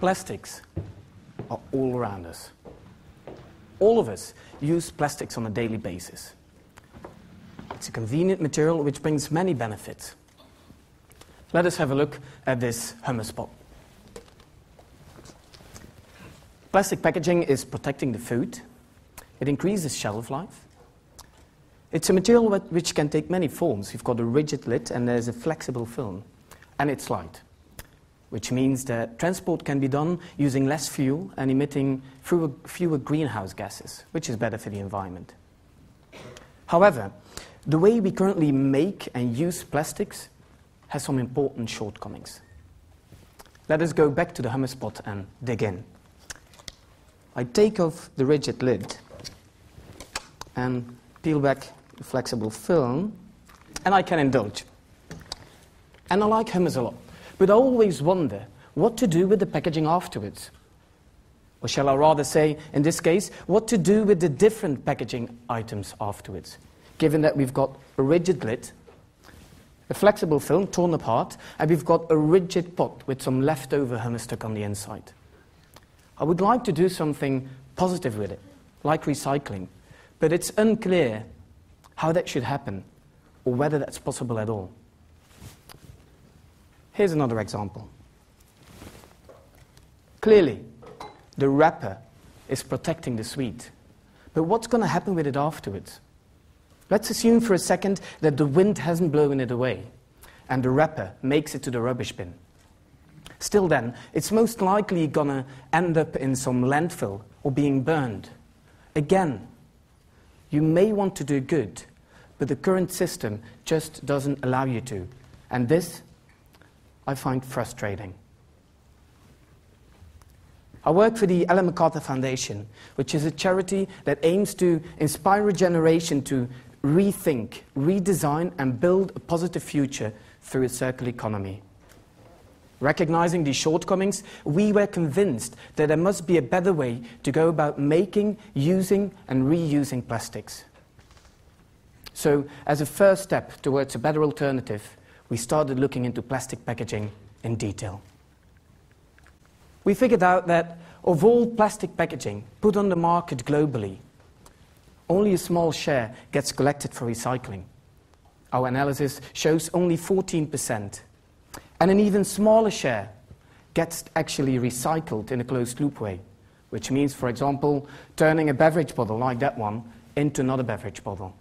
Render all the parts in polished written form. Plastics are all around us. All of us use plastics on a daily basis. It's a convenient material which brings many benefits. Let us have a look at this hummus pot. Plastic packaging is protecting the food. It increases shelf life. It's a material which can take many forms. You've got a rigid lid and there's a flexible film. And it's light, which means that transport can be done using less fuel and emitting fewer greenhouse gases, which is better for the environment. However, the way we currently make and use plastics has some important shortcomings. Let us go back to the hummus pot and dig in. I take off the rigid lid and peel back the flexible film, and I can indulge. And I like hummus a lot. But I always wonder what to do with the packaging afterwards. Or shall I rather say, in this case, what to do with the different packaging items afterwards, given that we've got a rigid lid, a flexible film torn apart, and we've got a rigid pot with some leftover hummus stuck on the inside. I would like to do something positive with it, like recycling, but it's unclear how that should happen or whether that's possible at all. Here's another example. Clearly, the wrapper is protecting the sweet. But what's going to happen with it afterwards? Let's assume for a second that the wind hasn't blown it away and the wrapper makes it to the rubbish bin. Still then, it's most likely going to end up in some landfill or being burned. Again, you may want to do good, but the current system just doesn't allow you to. And this I find frustrating. I work for the Ellen MacArthur Foundation, which is a charity that aims to inspire a generation to rethink, redesign, and build a positive future through a circular economy. Recognizing these shortcomings, we were convinced that there must be a better way to go about making, using, and reusing plastics. So, as a first step towards a better alternative, we started looking into plastic packaging in detail. We figured out that of all plastic packaging put on the market globally, only a small share gets collected for recycling. Our analysis shows only 14%, and an even smaller share gets actually recycled in a closed-loop way, which means, for example, turning a beverage bottle like that one into another beverage bottle.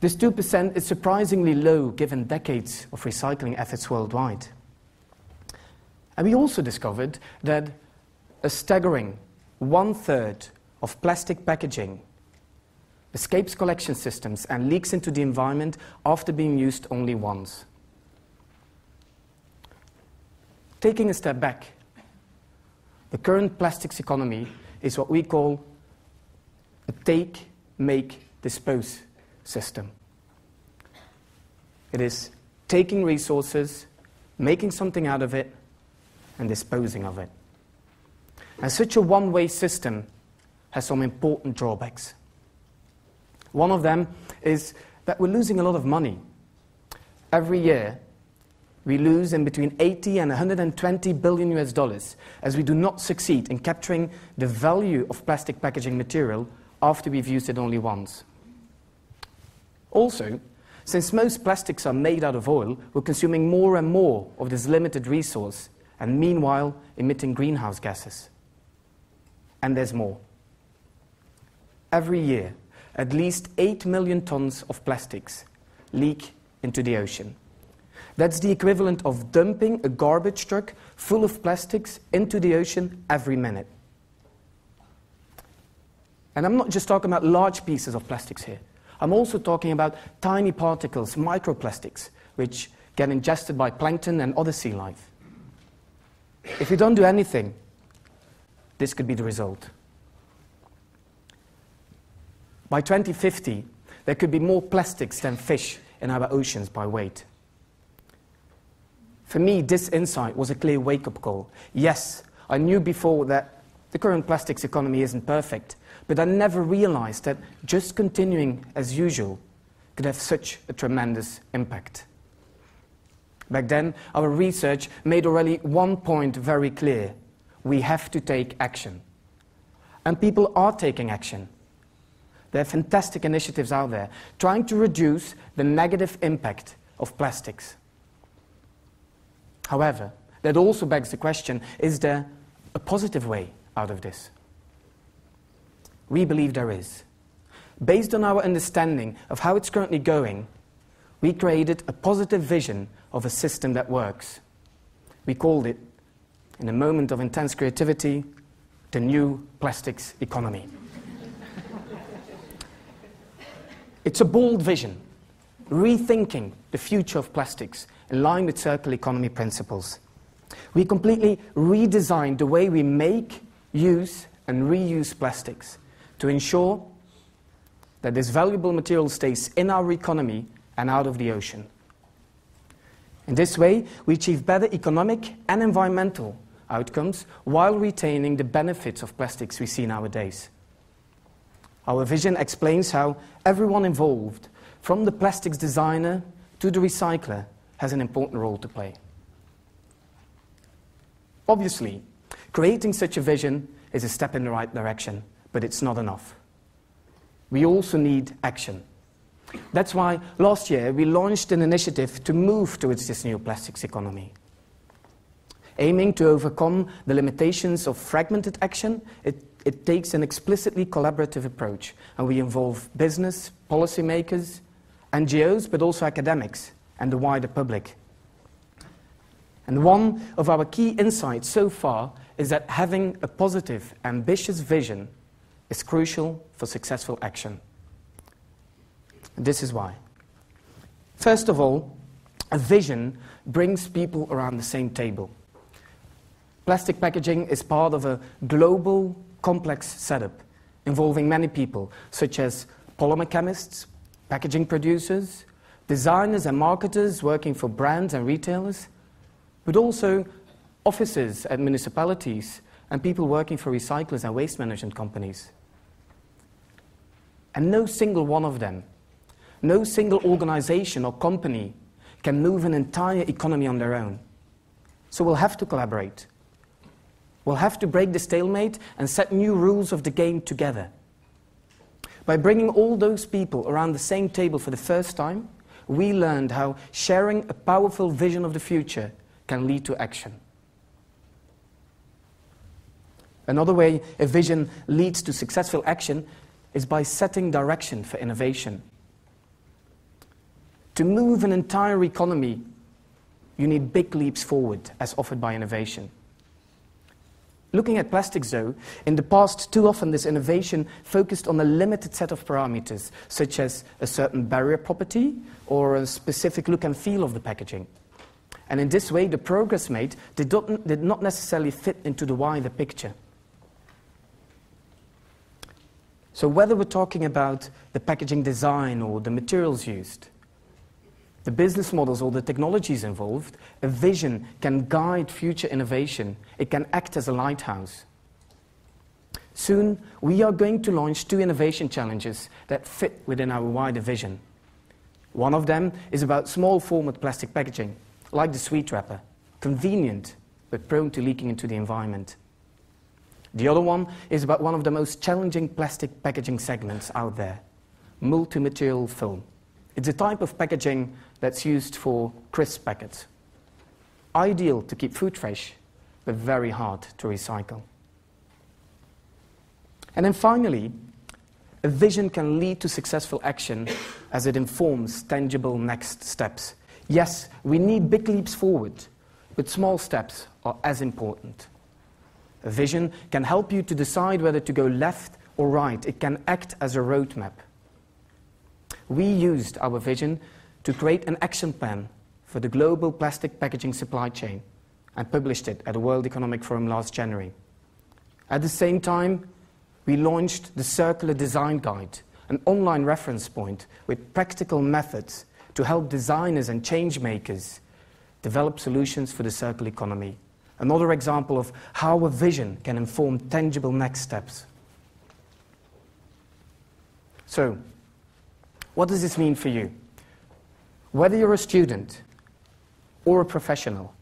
This 2% is surprisingly low given decades of recycling efforts worldwide. And we also discovered that a staggering 1/3 of plastic packaging escapes collection systems and leaks into the environment after being used only once. Taking a step back, the current plastics economy is what we call a take, make, dispose system. It is taking resources, making something out of it, and disposing of it. And such a one-way system has some important drawbacks. One of them is that we're losing a lot of money. Every year, we lose in between $80 and $120 billion as we do not succeed in capturing the value of plastic packaging material after we've used it only once. Also, since most plastics are made out of oil, we're consuming more and more of this limited resource and meanwhile emitting greenhouse gases. And there's more. Every year, at least 8 million tons of plastics leak into the ocean. That's the equivalent of dumping a garbage truck full of plastics into the ocean every minute. And I'm not just talking about large pieces of plastics here. I'm also talking about tiny particles, microplastics, which get ingested by plankton and other sea life. If we don't do anything, this could be the result. By 2050, there could be more plastics than fish in our oceans by weight. For me, this insight was a clear wake-up call. Yes, I knew before that the current plastics economy isn't perfect, but I never realized that just continuing as usual could have such a tremendous impact. Back then, our research made already one point very clear. We have to take action. And people are taking action. There are fantastic initiatives out there trying to reduce the negative impact of plastics. However, that also begs the question, is there a positive way out of this? We believe there is. Based on our understanding of how it's currently going, we created a positive vision of a system that works. We called it, in a moment of intense creativity, the New Plastics Economy. It's a bold vision, rethinking the future of plastics in line with circular economy principles. We completely redesigned the way we make, use, and reuse plastics to ensure that this valuable material stays in our economy and out of the ocean. In this way, we achieve better economic and environmental outcomes while retaining the benefits of plastics we see nowadays. Our vision explains how everyone involved, from the plastics designer to the recycler, has an important role to play. Obviously, creating such a vision is a step in the right direction, but it's not enough. We also need action. That's why last year we launched an initiative to move towards this new plastics economy. Aiming to overcome the limitations of fragmented action, it takes an explicitly collaborative approach, and we involve business, policymakers, NGOs, but also academics and the wider public. And one of our key insights so far is that having a positive, ambitious vision is crucial for successful action. This is why. First of all, a vision brings people around the same table. Plastic packaging is part of a global, complex setup involving many people, such as polymer chemists, packaging producers, designers and marketers working for brands and retailers, but also offices at municipalities and people working for recyclers and waste management companies. And no single one of them, no single organization or company can move an entire economy on their own. So we'll have to collaborate. We'll have to break the stalemate and set new rules of the game together. By bringing all those people around the same table for the first time, we learned how sharing a powerful vision of the future can lead to action. Another way a vision leads to successful action is by setting direction for innovation. To move an entire economy, you need big leaps forward, as offered by innovation. Looking at plastics, though, in the past, too often this innovation focused on a limited set of parameters, such as a certain barrier property or a specific look and feel of the packaging. And in this way, the progress made did not necessarily fit into the wider picture. So whether we're talking about the packaging design or the materials used, the business models or the technologies involved, a vision can guide future innovation. It can act as a lighthouse. Soon, we are going to launch two innovation challenges that fit within our wider vision. One of them is about small format plastic packaging, like the sweet wrapper, convenient but prone to leaking into the environment. The other one is about one of the most challenging plastic packaging segments out there, multi-material film. It's a type of packaging that's used for crisp packets. Ideal to keep food fresh, but very hard to recycle. And then finally, a vision can lead to successful action as it informs tangible next steps. Yes, we need big leaps forward, but small steps are as important. A vision can help you to decide whether to go left or right. It can act as a roadmap. We used our vision to create an action plan for the global plastic packaging supply chain and published it at the World Economic Forum last January. At the same time, we launched the Circular Design Guide, an online reference point with practical methods to help designers and change makers develop solutions for the circular economy. Another example of how a vision can inform tangible next steps. So, what does this mean for you? Whether you're a student or a professional,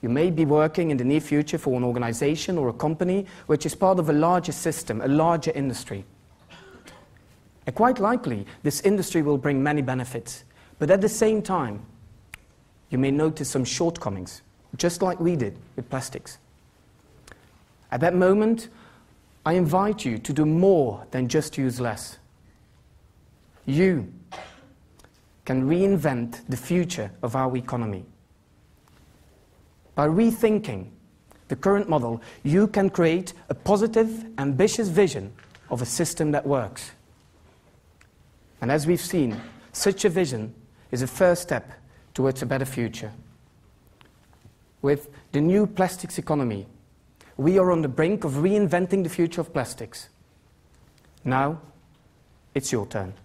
you may be working in the near future for an organization or a company which is part of a larger system, a larger industry. And quite likely, this industry will bring many benefits. But at the same time, you may notice some shortcomings, just like we did with plastics. At that moment, I invite you to do more than just use less. You can reinvent the future of our economy. By rethinking the current model, you can create a positive, ambitious vision of a system that works. And as we've seen, such a vision is a first step towards a better future. With the new plastics economy, we are on the brink of reinventing the future of plastics. Now, it's your turn.